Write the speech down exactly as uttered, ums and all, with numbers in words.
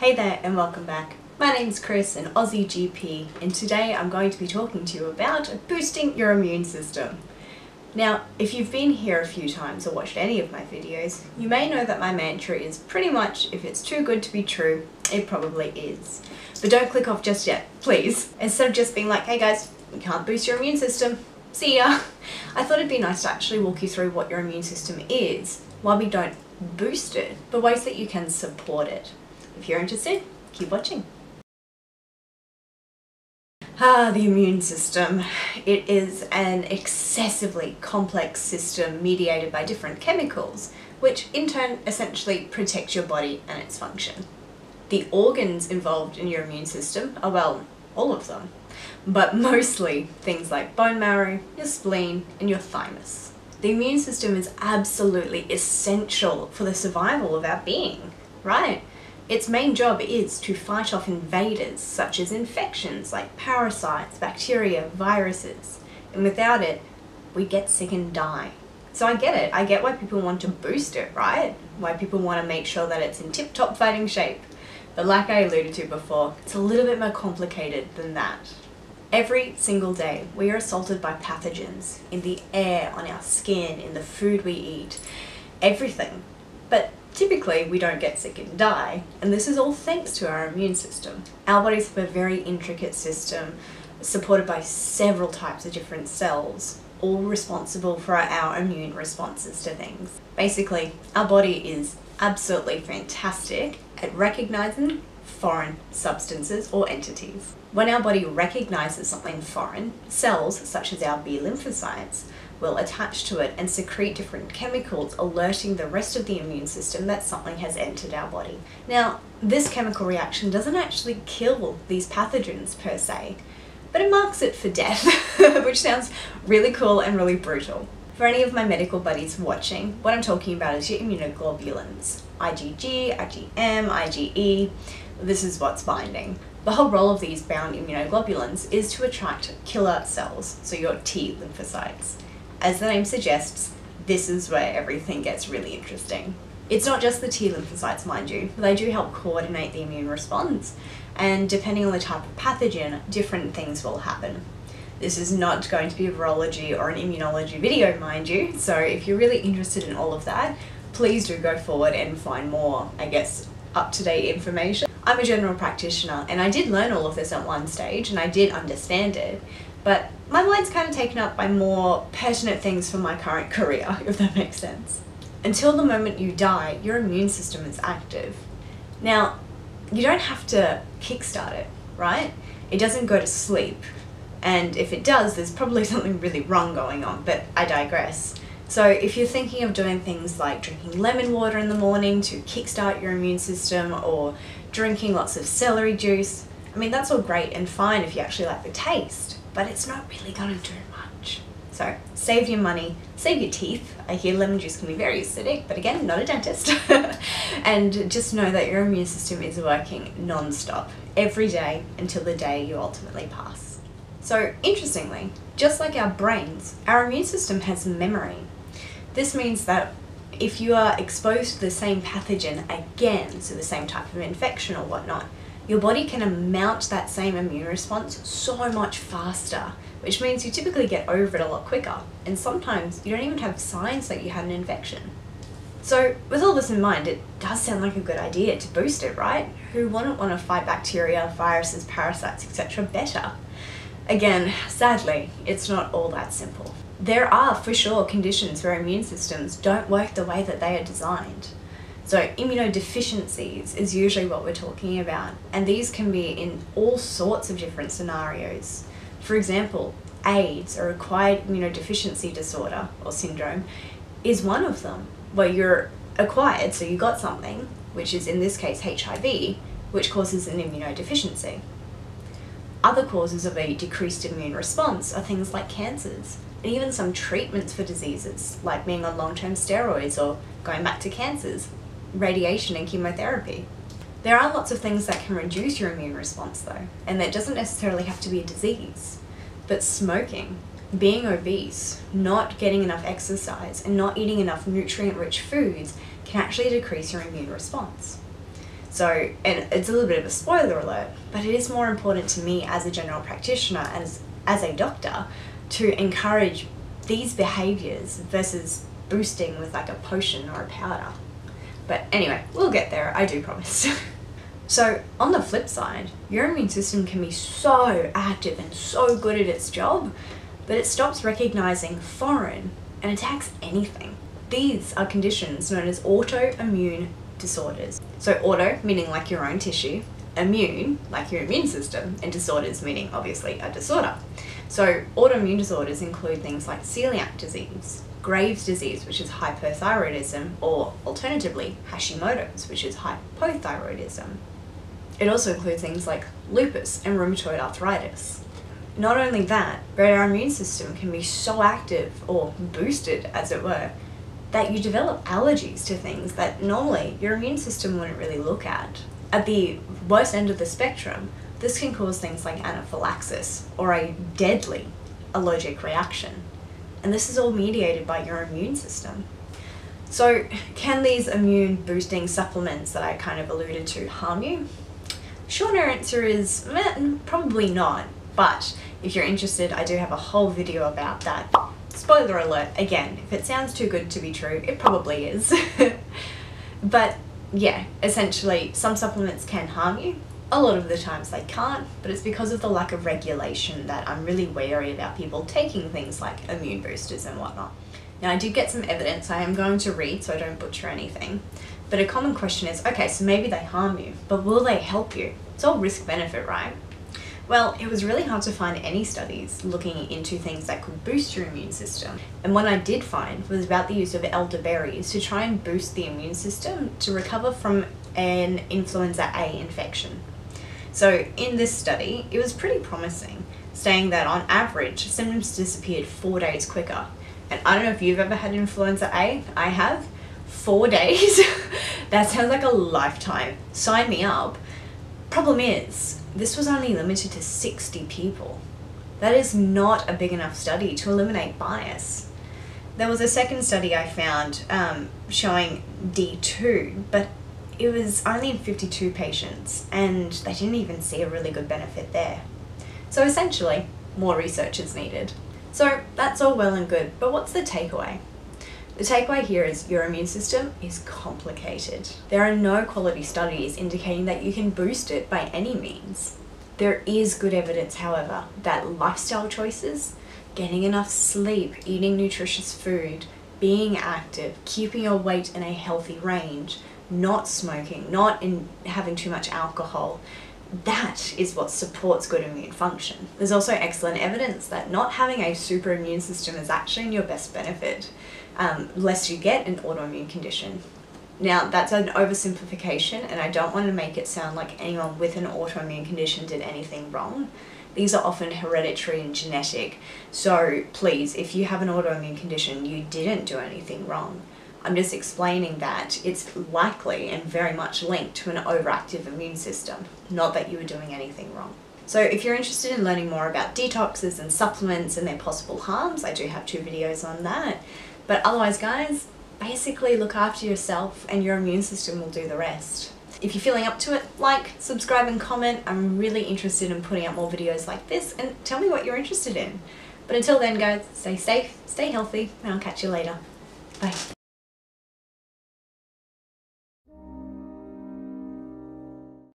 Hey there and welcome back. My name's Chris, an Aussie G P, and today I'm going to be talking to you about boosting your immune system. Now, if you've been here a few times or watched any of my videos, you may know that my mantra is pretty much, if it's too good to be true, it probably is. But don't click off just yet, please. Instead of just being like, hey guys, we can't boost your immune system, see ya. I thought it'd be nice to actually walk you through what your immune system is, why we don't boost it, but ways that you can support it. If you're interested, keep watching. Ah, the immune system. It is an excessively complex system mediated by different chemicals, which in turn essentially protects your body and its function. The organs involved in your immune system are, well, all of them, but mostly things like bone marrow, your spleen, and your thymus. The immune system is absolutely essential for the survival of our being, right? Its main job is to fight off invaders such as infections like parasites, bacteria, viruses, and without it, we get sick and die. So I get it, I get why people want to boost it, right? Why people want to make sure that it's in tip-top fighting shape. But like I alluded to before, it's a little bit more complicated than that. Every single day, we are assaulted by pathogens in the air, on our skin, in the food we eat, everything. But typically, we don't get sick and die, and this is all thanks to our immune system. Our bodies have a very intricate system supported by several types of different cells, all responsible for our immune responses to things. Basically, our body is absolutely fantastic at recognizing foreign substances or entities. When our body recognizes something foreign, cells such as our B lymphocytes will attach to it and secrete different chemicals, alerting the rest of the immune system that something has entered our body. Now, this chemical reaction doesn't actually kill these pathogens per se, but it marks it for death, which sounds really cool and really brutal. For any of my medical buddies watching, what I'm talking about is your immunoglobulins. I G G, I G M, I G E, this is what's binding. The whole role of these bound immunoglobulins is to attract killer cells, so your T lymphocytes. As the name suggests, this is where everything gets really interesting. It's not just the T lymphocytes, mind you, but they do help coordinate the immune response, and depending on the type of pathogen, different things will happen. This is not going to be a virology or an immunology video, mind you, so if you're really interested in all of that, please do go forward and find more, I guess, up-to-date information. I'm a general practitioner, and I did learn all of this at one stage, and I did understand it, but my mind's kind of taken up by more pertinent things for my current career, if that makes sense. Until the moment you die, your immune system is active. Now, you don't have to kickstart it, right? It doesn't go to sleep, and if it does, there's probably something really wrong going on, but I digress. So if you're thinking of doing things like drinking lemon water in the morning to kickstart your immune system, or drinking lots of celery juice, I mean, that's all great and fine if you actually like the taste, but it's not really gonna do much. So save your money, save your teeth. I hear lemon juice can be very acidic, but again, not a dentist. And just know that your immune system is working non-stop every day until the day you ultimately pass. So interestingly, just like our brains, our immune system has memory. This means that if you are exposed to the same pathogen again, so the same type of infection or whatnot, your body can mount that same immune response so much faster, which means you typically get over it a lot quicker, and sometimes you don't even have signs that you had an infection. So with all this in mind, it does sound like a good idea to boost it, right? Who wouldn't want to fight bacteria, viruses, parasites, et cetera better? Again, sadly, it's not all that simple. There are, for sure, conditions where immune systems don't work the way that they are designed. So immunodeficiencies is usually what we're talking about, and these can be in all sorts of different scenarios. For example, AIDS, or acquired immunodeficiency disorder or syndrome, is one of them, where you're acquired, so you got something, which is in this case H I V, which causes an immunodeficiency. Other causes of a decreased immune response are things like cancers, and even some treatments for diseases, like being on long-term steroids or going back to cancers, radiation and chemotherapy. There are lots of things that can reduce your immune response though, and that doesn't necessarily have to be a disease. But smoking, being obese, not getting enough exercise, and not eating enough nutrient-rich foods can actually decrease your immune response. So, and it's a little bit of a spoiler alert, but it is more important to me as a general practitioner, as, as a doctor, to encourage these behaviours versus boosting with like a potion or a powder. But anyway, we'll get there, I do promise. So on the flip side, your immune system can be so active and so good at its job, but it stops recognising foreign and attacks anything. These are conditions known as autoimmune disorders. So auto, meaning like your own tissue, immune, like your immune system, and disorders, meaning obviously a disorder. So autoimmune disorders include things like celiac disease, Graves disease, which is hyperthyroidism, or alternatively Hashimoto's, which is hypothyroidism. It also includes things like lupus and rheumatoid arthritis. Not only that, but our immune system can be so active, or boosted as it were, that you develop allergies to things that normally your immune system wouldn't really look at. At the worst end of the spectrum, this can cause things like anaphylaxis, or a deadly allergic reaction. And this is all mediated by your immune system. So can these immune boosting supplements that I kind of alluded to harm you? Shorter answer is meh, probably not, but if you're interested, I do have a whole video about that. Spoiler alert, again, if it sounds too good to be true, it probably is. But yeah, essentially some supplements can harm you. A lot of the times they can't, but it's because of the lack of regulation that I'm really wary about people taking things like immune boosters and whatnot. Now I did get some evidence I am going to read so I don't butcher anything, but a common question is, okay, so maybe they harm you, but will they help you? It's all risk benefit, right? Well, it was really hard to find any studies looking into things that could boost your immune system. And what I did find was about the use of elderberries to try and boost the immune system to recover from an influenza A infection. So in this study, it was pretty promising, saying that on average, symptoms disappeared four days quicker. And I don't know if you've ever had influenza A, I have. Four days? That sounds like a lifetime. Sign me up. Problem is, this was only limited to sixty people. That is not a big enough study to eliminate bias. There was a second study I found um, showing D two, but it was only in fifty-two patients and they didn't even see a really good benefit there. So essentially, more research is needed. So that's all well and good, but what's the takeaway? The takeaway here is your immune system is complicated. There are no quality studies indicating that you can boost it by any means. There is good evidence, however, that lifestyle choices, getting enough sleep, eating nutritious food, being active, keeping your weight in a healthy range, not smoking, not in having too much alcohol, that is what supports good immune function. There's also excellent evidence that not having a super immune system is actually in your best benefit, um, lest you get an autoimmune condition. Now that's an oversimplification and I don't want to make it sound like anyone with an autoimmune condition did anything wrong. These are often hereditary and genetic, so please, if you have an autoimmune condition, you didn't do anything wrong. I'm just explaining that it's likely and very much linked to an overactive immune system, not that you were doing anything wrong. So if you're interested in learning more about detoxes and supplements and their possible harms, I do have two videos on that. But otherwise guys, basically look after yourself and your immune system will do the rest. If you're feeling up to it, like, subscribe and comment. I'm really interested in putting out more videos like this, and tell me what you're interested in. But until then guys, stay safe, stay healthy, and I'll catch you later. Bye.